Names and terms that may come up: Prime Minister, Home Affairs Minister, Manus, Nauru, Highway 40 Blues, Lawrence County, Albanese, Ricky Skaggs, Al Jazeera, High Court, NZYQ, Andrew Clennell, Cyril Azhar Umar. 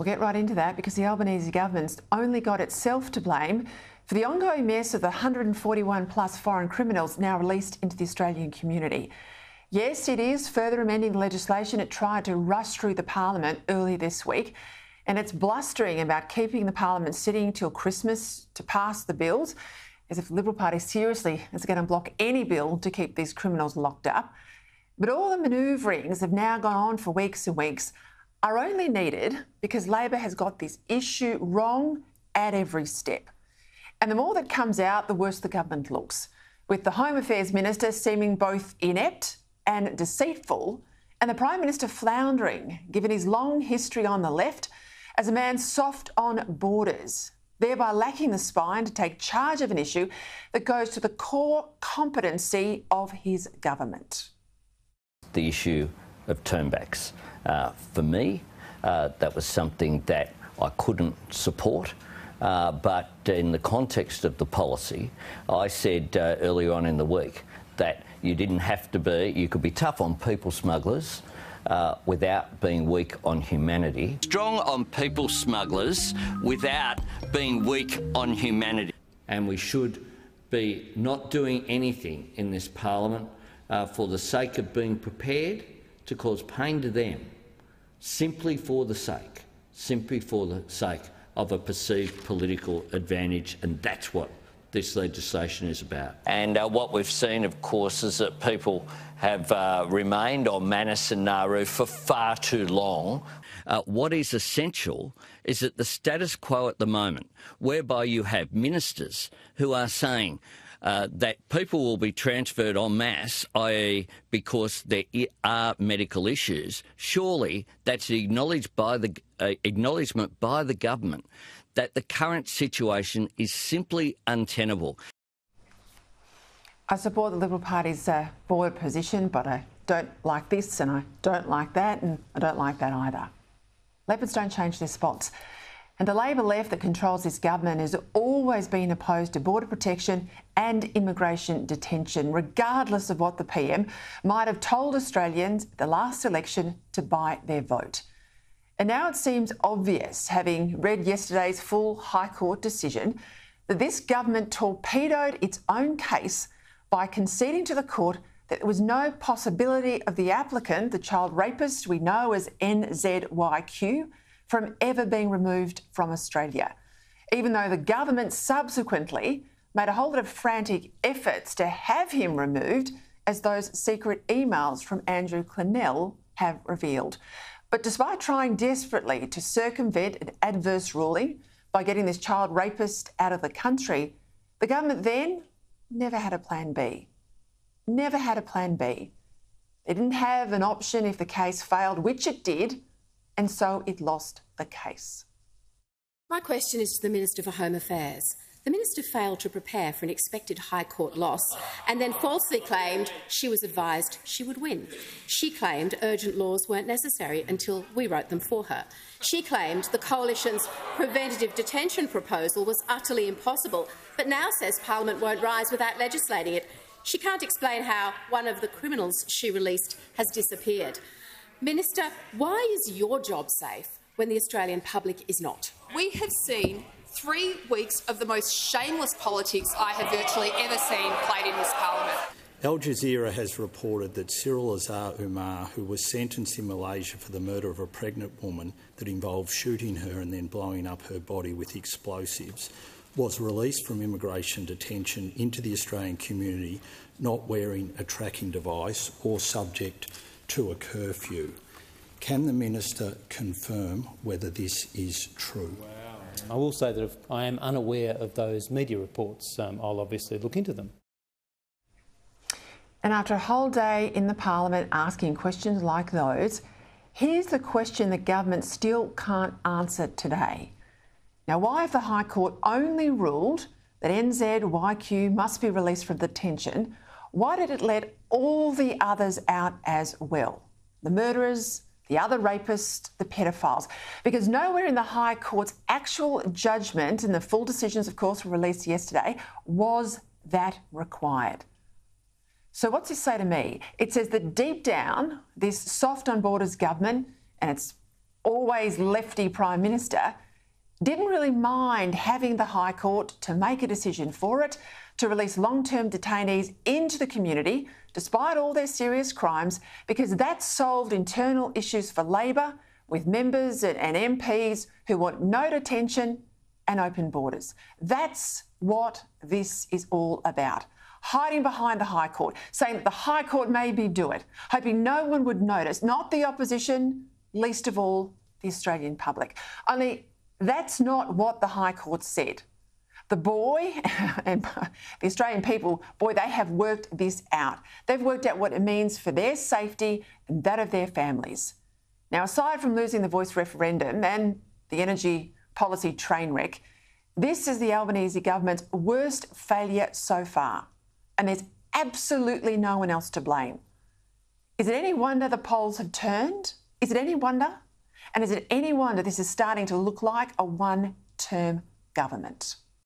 We'll get right into that because the Albanese government's only got itself to blame for the ongoing mess of the 141-plus foreign criminals now released into the Australian community. Yes, it is further amending the legislation it tried to rush through the parliament early this week, and it's blustering about keeping the parliament sitting till Christmas to pass the bills, as if the Liberal Party seriously is going to block any bill to keep these criminals locked up. But all the manoeuvrings have now gone on for weeks and weeks, are only needed because Labor has got this issue wrong at every step. And the more that comes out, the worse the government looks, with the Home Affairs Minister seeming both inept and deceitful, and the Prime Minister floundering, given his long history on the left, as a man soft on borders, thereby lacking the spine to take charge of an issue that goes to the core competency of his government. The issue of turnbacks. For me, that was something that I couldn't support. But in the context of the policy, I said earlier on in the week that you didn't have to be, you could be tough on people smugglers without being weak on humanity. Strong on people smugglers without being weak on humanity. And we should be not doing anything in this parliament for the sake of being prepared to cause pain to them, simply for the sake of a perceived political advantage, and that's what this legislation is about. And what we've seen, of course, is that people have remained on Manus and Nauru for far too long. What is essential is that the status quo at the moment, whereby you have ministers who are saying that people will be transferred en masse, i.e. because there are medical issues, surely that's acknowledged by the acknowledgement by the government that the current situation is simply untenable. I support the Liberal Party's board position, but I don't like this and I don't like that and I don't like that either. Leopards don't change their spots. And the Labor left that controls this government has always been opposed to border protection and immigration detention, regardless of what the PM might have told Australians at the last election to buy their vote. And now it seems obvious, having read yesterday's full High Court decision, that this government torpedoed its own case by conceding to the court that there was no possibility of the applicant, the child rapist we know as NZYQ, from ever being removed from Australia, even though the government subsequently made a whole lot of frantic efforts to have him removed, as those secret emails from Andrew Clennell have revealed. But despite trying desperately to circumvent an adverse ruling by getting this child rapist out of the country, the government then never had a plan B. Never had a plan B. They didn't have an option if the case failed, which it did, and so it lost the case. My question is to the Minister for Home Affairs. The Minister failed to prepare for an expected High Court loss and then falsely claimed she was advised she would win. She claimed urgent laws weren't necessary until we wrote them for her. She claimed the Coalition's preventative detention proposal was utterly impossible, but now says Parliament won't rise without legislating it. She can't explain how one of the criminals she released has disappeared. Minister, why is your job safe when the Australian public is not? We have seen 3 weeks of the most shameless politics I have virtually ever seen played in this parliament. Al Jazeera has reported that Cyril Azhar Umar, who was sentenced in Malaysia for the murder of a pregnant woman that involved shooting her and then blowing up her body with explosives, was released from immigration detention into the Australian community not wearing a tracking device or subject to a curfew. Can the Minister confirm whether this is true? Wow. I will say that if I am unaware of those media reports, I'll obviously look into them. And after a whole day in the Parliament asking questions like those, here's the question the government still can't answer today. Now, why have the High Court only ruled that NZYQ must be released from detention? Why did it let all the others out as well? The murderers, the other rapists, the pedophiles. Because nowhere in the High Court's actual judgment, and the full decisions, of course, were released yesterday, was that required. So what's this say to me? It says that deep down, this soft on borders government and its always lefty Prime Minister didn't really mind having the High Court to make a decision for it to release long-term detainees into the community despite all their serious crimes, because that solved internal issues for Labor with members and MPs who want no detention and open borders. That's what this is all about. Hiding behind the High Court, saying that the High Court made me do it, hoping no one would notice, not the opposition, least of all the Australian public. Only that's not what the High Court said. The boy and the Australian people, boy, they have worked this out. They've worked out what it means for their safety and that of their families. Now, aside from losing the voice referendum and the energy policy train wreck, this is the Albanese government's worst failure so far. And there's absolutely no one else to blame. Is it any wonder the polls have turned? Is it any wonder? And is it any wonder this is starting to look like a one-term government?